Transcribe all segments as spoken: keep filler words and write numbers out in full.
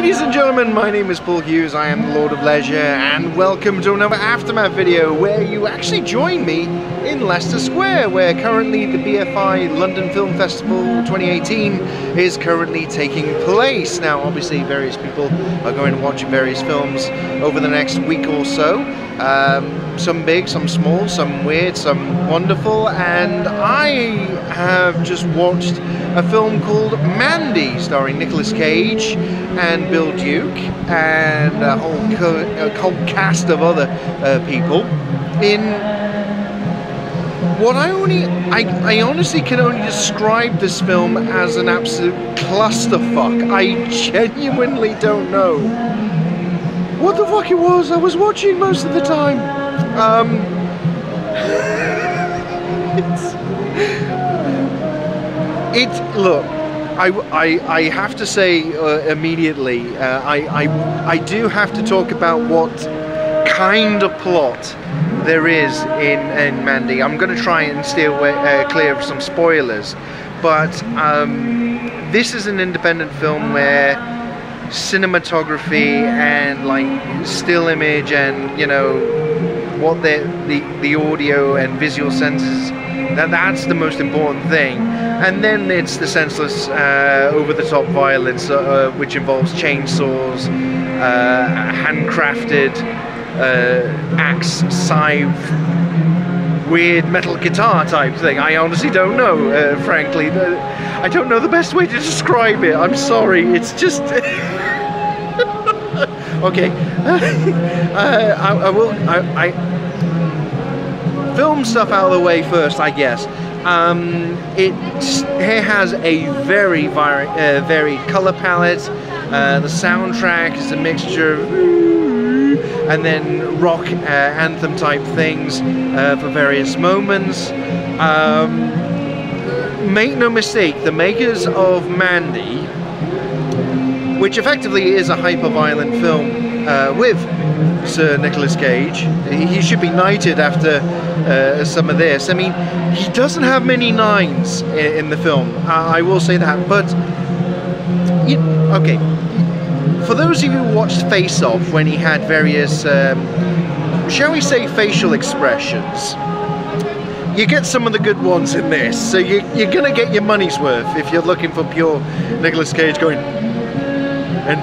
Ladies and gentlemen, my name is Paul Hughes, I am the Lord of Leisure, and welcome to another Aftermath video where you actually join me in Leicester Square, where currently the B F I London Film Festival twenty eighteen is currently taking place. Now obviously various people are going to watch various films over the next week or so, um, some big, some small, some weird, some wonderful, and I have just watched a film called Mandy, starring Nicolas Cage and Bill Duke and a whole, co a whole cast of other uh, people in what I only, I, I honestly can only describe this film as an absolute clusterfuck. I genuinely don't know what the fuck it was I was watching most of the time. Um, it's... It, look, I, I, I have to say uh, immediately, uh, I, I, I do have to talk about what kind of plot there is in, in Mandy. I'm going to try and steer away, uh, clear of some spoilers, but um, this is an independent film where cinematography and like still image and, you know, what the, the, the audio and visual senses, that that's the most important thing, and then it's the senseless uh, over-the-top violence uh, which involves chainsaws, uh, handcrafted uh, axe, scythe, weird metal guitar type thing. I honestly don't know, uh, frankly. I don't know the best way to describe it, I'm sorry, it's just... okay, uh, I, I will... I, I... film stuff out of the way first, I guess. Um, it, it has a very vari uh, varied color palette. Uh, the soundtrack is a mixture of and then rock uh, anthem type things uh, for various moments. Um, make no mistake, the makers of Mandy, which effectively is a hyper-violent film uh, with Sir Nicolas Cage. He should be knighted after uh, some of this. I mean, he doesn't have many nines in the film, I will say that, but... You, okay, for those of you who watched Face Off, when he had various, um, shall we say, facial expressions, you get some of the good ones in this, so you, you're gonna get your money's worth if you're looking for pure Nicolas Cage going... And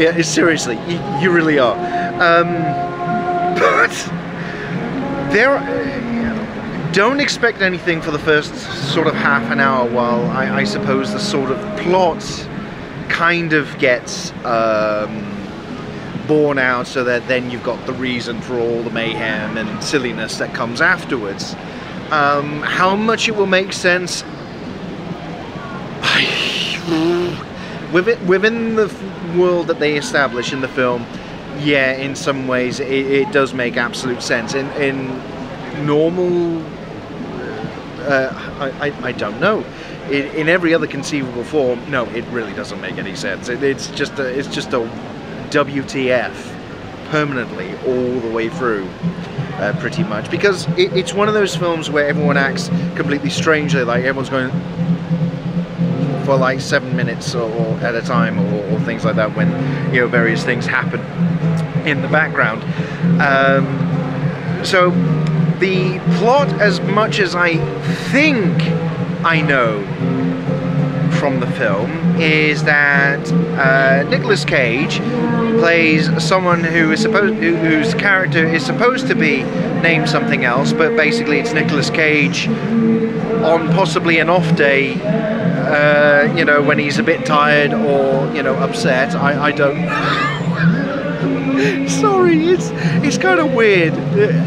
yeah, seriously, you, you really are. Um, but there, are, don't expect anything for the first sort of half an hour. While I, I suppose the sort of plot kind of gets um, borne out, so that then you've got the reason for all the mayhem and silliness that comes afterwards. Um, how much it will make sense. I, Within, within the world that they establish in the film, yeah, in some ways it, it does make absolute sense. In, in normal, uh, I, I, I don't know. In, in every other conceivable form, no, it really doesn't make any sense. It, it's just a, it's just a W T F permanently all the way through, uh, pretty much. Because it, it's one of those films where everyone acts completely strangely, like everyone's going. For like seven minutes or, or at a time, or, or things like that, when you know various things happen in the background. Um, so the plot, as much as I think I know from the film, is that uh, Nicolas Cage plays someone who is supposed, who, whose character is supposed to be named something else, but basically it's Nicolas Cage on possibly an off day. Uh, you know, when he's a bit tired or, you know, upset. I, I don't... Sorry, it's it's kind of weird.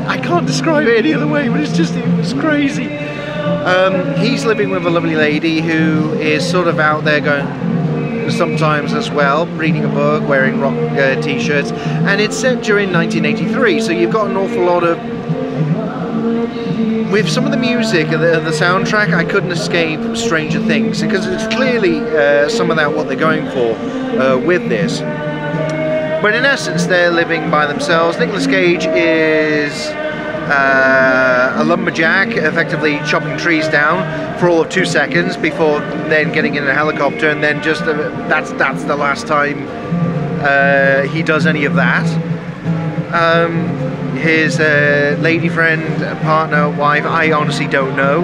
I can't describe it any other way, but it's just, it was crazy. Um, he's living with a lovely lady who is sort of out there going sometimes as well, reading a book, wearing rock uh, t-shirts, and it's set during nineteen eighty-three, so you've got an awful lot of... With some of the music and the, the soundtrack, I couldn't escape Stranger Things, because it's clearly uh, some of that what they're going for uh, with this. But in essence, they're living by themselves. Nicolas Cage is uh, a lumberjack effectively chopping trees down for all of two seconds before then getting in a helicopter, and then just uh, that's that's the last time uh, he does any of that. Um, his uh, lady friend, partner, wife, I honestly don't know,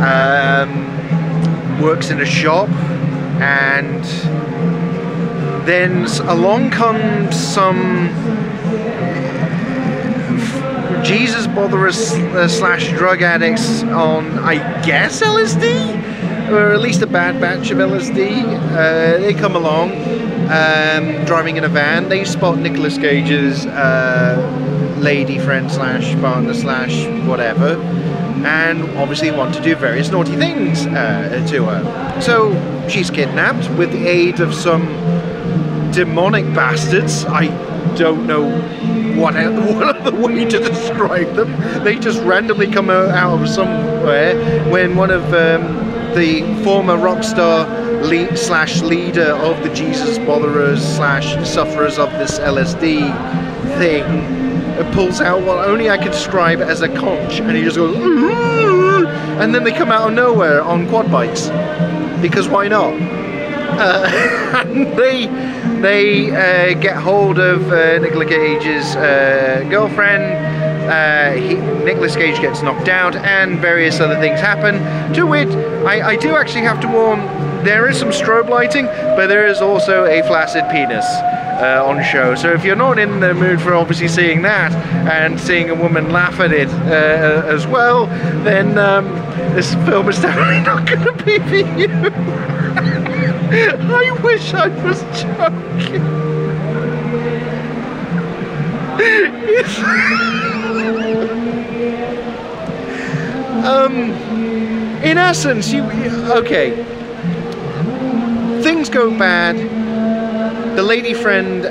um, works in a shop, and then along comes some Jesus botherers uh, slash drug addicts on, I guess, L S D, or at least a bad batch of L S D. Uh, they come along, um, driving in a van. They spot Nicolas Cage's uh, lady friend slash partner slash whatever, and obviously want to do various naughty things uh, to her. So she's kidnapped with the aid of some demonic bastards. I don't know what, what other way to describe them. They just randomly come out of somewhere when one of um, the former rock star lead slash leader of the Jesus botherers slash sufferers of this L S D thing pulls out what only I could describe as a conch, and he just goes, and then they come out of nowhere on quad bikes, because why not? Uh, and they they uh, get hold of uh, Nicolas Cage's uh, girlfriend. Uh, he, Nicolas Cage gets knocked out, and various other things happen. To wit, I, I do actually have to warn: there is some strobe lighting, but there is also a flaccid penis uh, on show. So if you're not in the mood for obviously seeing that and seeing a woman laugh at it uh, as well, then um, this film is definitely not going to be for you. I wish I was joking. um, in essence, you okay? Things go bad. The lady friend uh,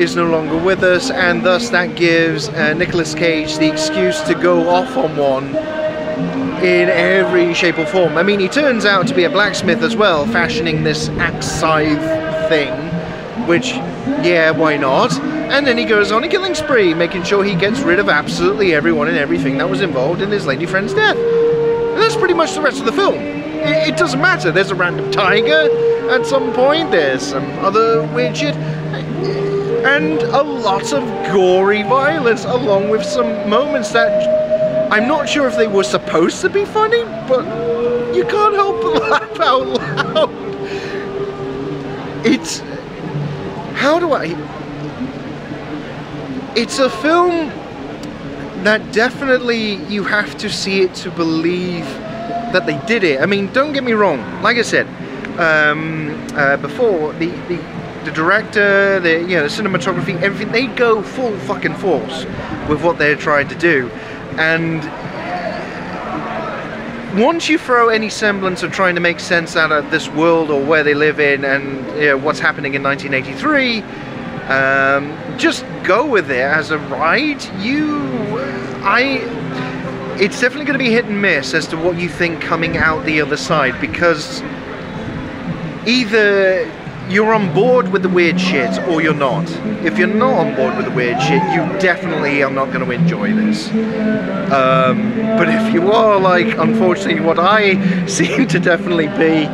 is no longer with us, and thus that gives uh, Nicolas Cage the excuse to go off on one. In every shape or form. I mean, he turns out to be a blacksmith as well, fashioning this axe scythe thing, which, yeah, why not? And then he goes on a killing spree, making sure he gets rid of absolutely everyone and everything that was involved in his lady friend's death. And that's pretty much the rest of the film. It, it doesn't matter. There's a random tiger at some point, there's some other weird shit, and a lot of gory violence, along with some moments that I'm not sure if they were supposed to be funny, but you can't help but laugh out loud. It's... how do I... It's a film that definitely you have to see it to believe that they did it. I mean, don't get me wrong. Like I said um, uh, before, the, the the director, the you know, the cinematography, everything, they go full fucking force with what they're trying to do. And once you throw any semblance of trying to make sense out of this world or where they live in, and you know, what's happening in nineteen eighty-three, um, just go with it as a ride. You, I, it's definitely going to be hit and miss as to what you think coming out the other side, because either you're on board with the weird shit or you're not. If you're not on board with the weird shit, you definitely are not going to enjoy this. Um, but if you are, like, unfortunately what I seem to definitely be,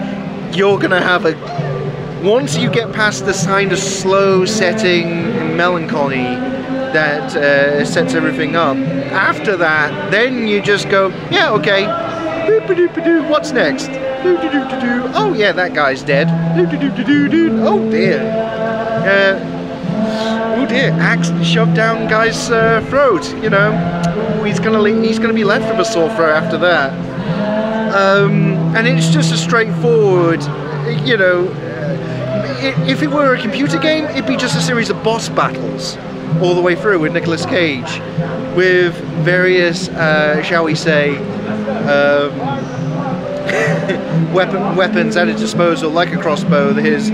you're going to have a... once you get past this kind of slow setting melancholy that uh, sets everything up, after that, then you just go, yeah, okay, what's next? Oh yeah, that guy's dead. Oh dear. Uh, oh dear. Axe shoved down guy's uh, throat. You know, ooh, he's gonna he's gonna be left with a sore throat after that. Um, and it's just a straightforward. You know, uh, if it were a computer game, it'd be just a series of boss battles all the way through with Nicolas Cage, with various, uh, shall we say. Um, Weapon, weapons at his disposal, like a crossbow, his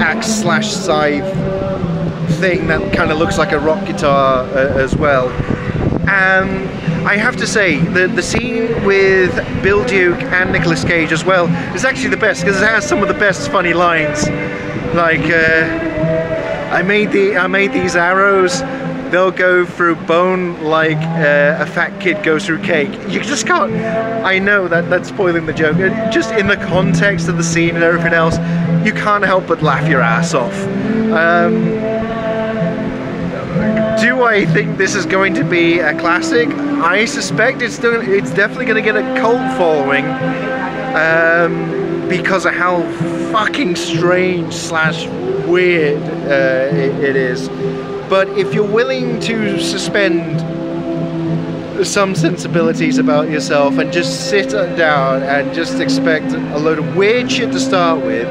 axe slash scythe thing that kind of looks like a rock guitar uh, as well. And I have to say, the, the scene with Bill Duke and Nicolas Cage as well is actually the best, because it has some of the best funny lines. Like, uh, I made the I made these arrows. they'll go through bone like uh, a fat kid goes through cake. You just can't. I know that that's spoiling the joke. Just in the context of the scene and everything else, you can't help but laugh your ass off. Um, do I think this is going to be a classic? I suspect it's still, it's definitely going to get a cult following. Um, because of how fucking strange slash weird uh, it, it is. But if you're willing to suspend some sensibilities about yourself and just sit down and just expect a load of weird shit to start with,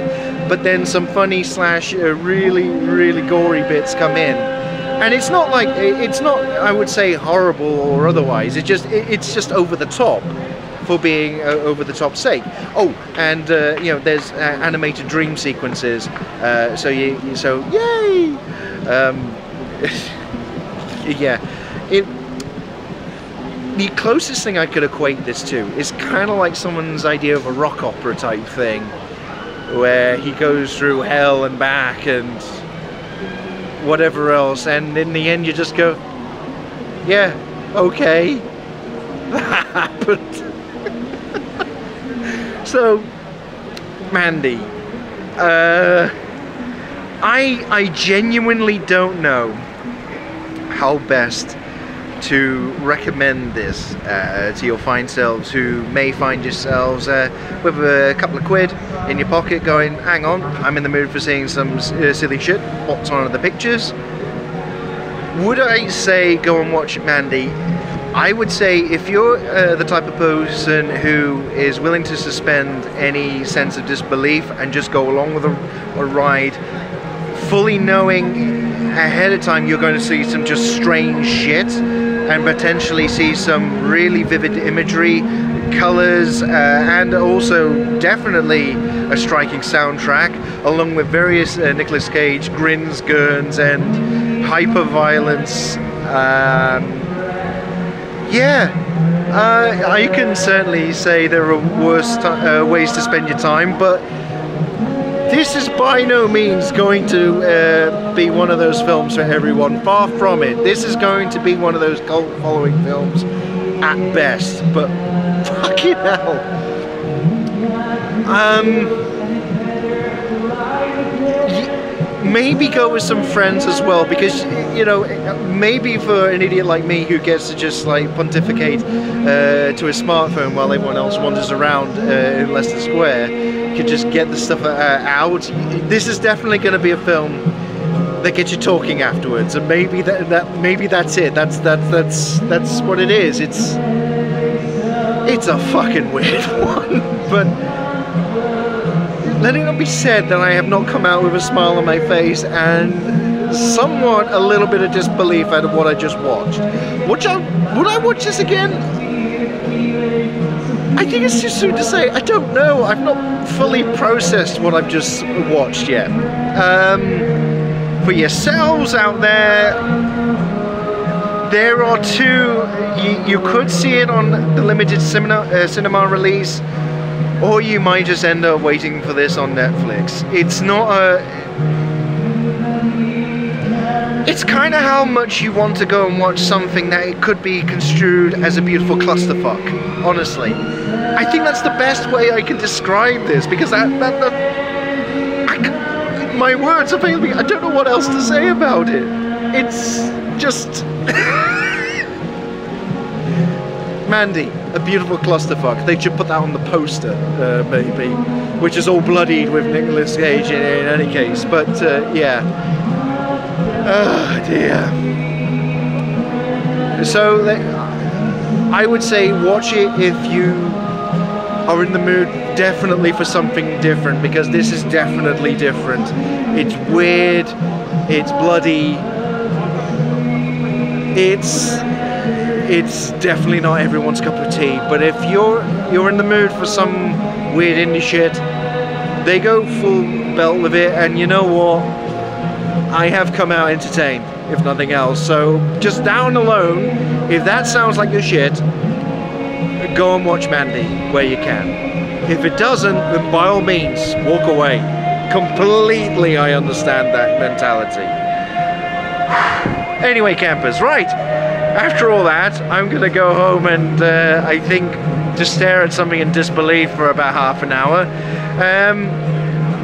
but then some funny slash uh, really, really gory bits come in. And it's not like, it's not, I would say, horrible or otherwise, it just, it, it's just over the top. For being uh, over the top's sake. Oh, and uh, you know, there's uh, animated dream sequences. Uh, so you, you, so yay! Um, yeah, it. The closest thing I could equate this to is kind of like someone's idea of a rock opera type thing, where he goes through hell and back and whatever else, and in the end you just go, yeah, okay, that happened. So, Mandy, uh, I, I genuinely don't know how best to recommend this uh, to your fine selves who may find yourselves uh, with a couple of quid in your pocket going, hang on, I'm in the mood for seeing some uh, silly shit, what's on the pictures? Would I say go and watch Mandy? I would say if you're uh, the type of person who is willing to suspend any sense of disbelief and just go along with a, a ride, fully knowing ahead of time you're going to see some just strange shit and potentially see some really vivid imagery, colors, uh, and also definitely a striking soundtrack, along with various uh, Nicolas Cage grins, gurns, and hyper-violence. Um, Yeah, uh, I can certainly say there are worse uh, ways to spend your time, but this is by no means going to uh, be one of those films for everyone. Far from it. This is going to be one of those cult following films at best, but fucking hell. Um, maybe go with some friends as well, because you know, maybe for an idiot like me who gets to just like pontificate uh, to his smartphone while everyone else wanders around uh, in Leicester Square, could just get the stuff uh, out. This is definitely going to be a film that gets you talking afterwards, and maybe that, that maybe that's it. That's that's that's that's what it is. It's it's a fucking weird one, but. Letting it be said that I have not come out with a smile on my face and somewhat a little bit of disbelief out of what I just watched. Would I, would I watch this again? I think it's too soon to say. I don't know. I've not fully processed what I've just watched yet. Um, for yourselves out there, there are two. You, you could see it on the limited cinema, uh, cinema release. Or you might just end up waiting for this on Netflix. It's not a... It's kind of how much you want to go and watch something that it could be construed as a beautiful clusterfuck, honestly. I think that's the best way I can describe this, because that... that, that I, my words are failing me. I don't know what else to say about it. It's just... Mandy, a beautiful clusterfuck. They should put that on the poster, uh, maybe, which is all bloodied with Nicolas Cage in, in any case. But uh, yeah, oh dear. So I would say watch it if you are in the mood, definitely for something different, because this is definitely different. It's weird. It's bloody. It's. It's definitely not everyone's cup of tea, but if you're you're in the mood for some weird indie shit, they go full belt with it, and you know what? I have come out entertained, if nothing else. So just down alone, if that sounds like your shit, go and watch Mandy where you can. If it doesn't, then by all means, walk away. Completely, I understand that mentality. Anyway, campers, right, after all that, I'm gonna go home and uh, I think just stare at something in disbelief for about half an hour. Um,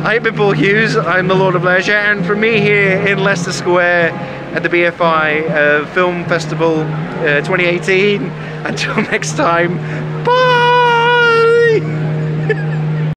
I've been Paul Hughes, I'm the Lord of Leisure, and from me here in Leicester Square at the B F I uh, Film Festival uh, twenty eighteen, until next time, bye!